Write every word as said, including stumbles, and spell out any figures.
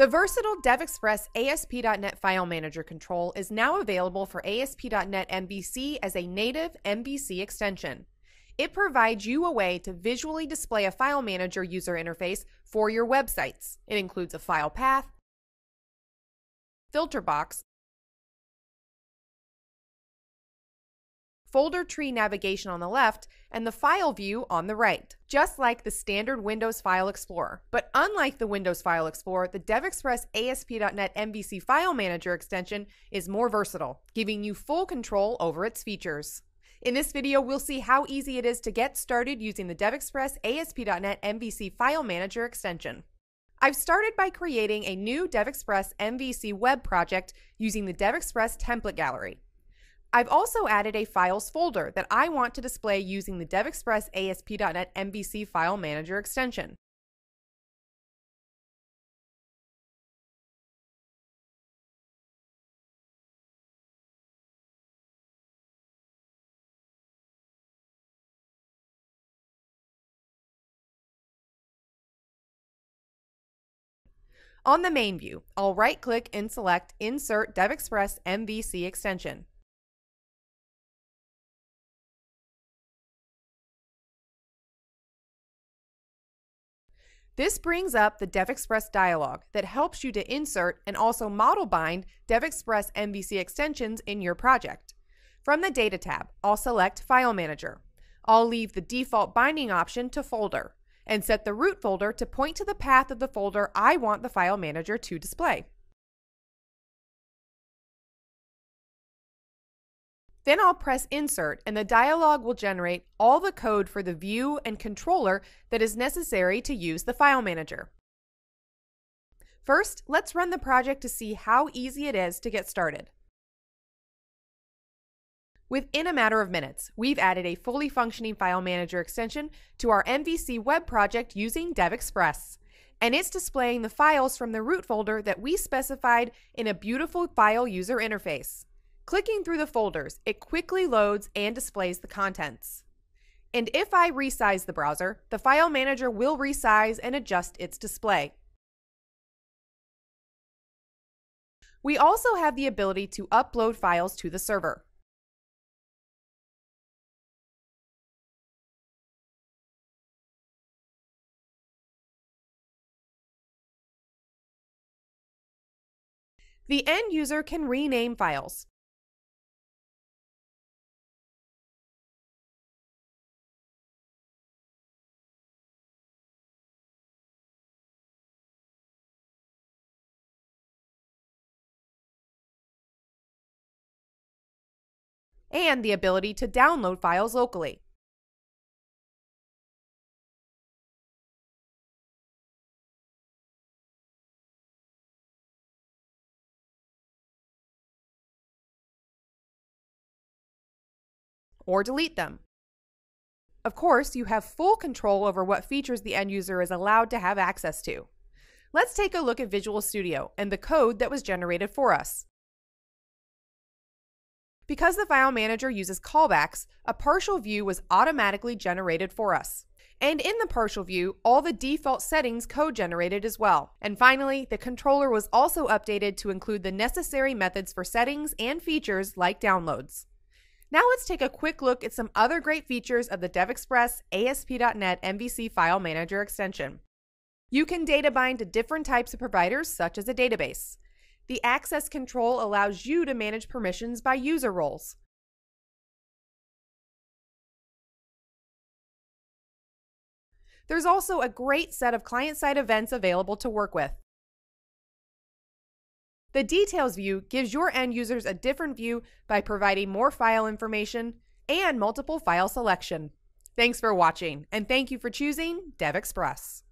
The versatile DevExpress A S P dot net File Manager control is now available for A S P dot net M V C as a native M V C extension. It provides you a way to visually display a file manager user interface for your websites. It includes a file path, filter box, folder tree navigation on the left, and the file view on the right, just like the standard Windows File Explorer. But unlike the Windows File Explorer, the DevExpress A S P dot net M V C File Manager extension is more versatile, giving you full control over its features. In this video, we'll see how easy it is to get started using the DevExpress A S P dot net M V C File Manager extension. I've started by creating a new DevExpress M V C web project using the DevExpress template gallery. I've also added a files folder that I want to display using the DevExpress A S P dot net M V C File Manager extension. On the main view, I'll right-click and select Insert DevExpress M V C extension. This brings up the DevExpress dialog that helps you to insert and also model bind DevExpress M V C extensions in your project. From the Data tab, I'll select File Manager. I'll leave the default binding option to Folder and set the root folder to point to the path of the folder I want the File Manager to display. Then I'll press Insert, and the dialog will generate all the code for the view and controller that is necessary to use the File Manager. First, let's run the project to see how easy it is to get started. Within a matter of minutes, we've added a fully functioning File Manager extension to our M V C web project using DevExpress, and it's displaying the files from the root folder that we specified in a beautiful file user interface. Clicking through the folders, it quickly loads and displays the contents. And if I resize the browser, the File Manager will resize and adjust its display. We also have the ability to upload files to the server. The end user can rename files, and the ability to download files locally. Or delete them. Of course, you have full control over what features the end user is allowed to have access to. Let's take a look at Visual Studio and the code that was generated for us. Because the File Manager uses callbacks, a partial view was automatically generated for us. And in the partial view, all the default settings co-generated as well. And finally, the controller was also updated to include the necessary methods for settings and features like downloads. Now let's take a quick look at some other great features of the DevExpress A S P dot net M V C File Manager extension. You can data bind to different types of providers, such as a database. The access control allows you to manage permissions by user roles. There's also a great set of client-side events available to work with. The Details view gives your end users a different view by providing more file information and multiple file selection. Thanks for watching, and thank you for choosing DevExpress.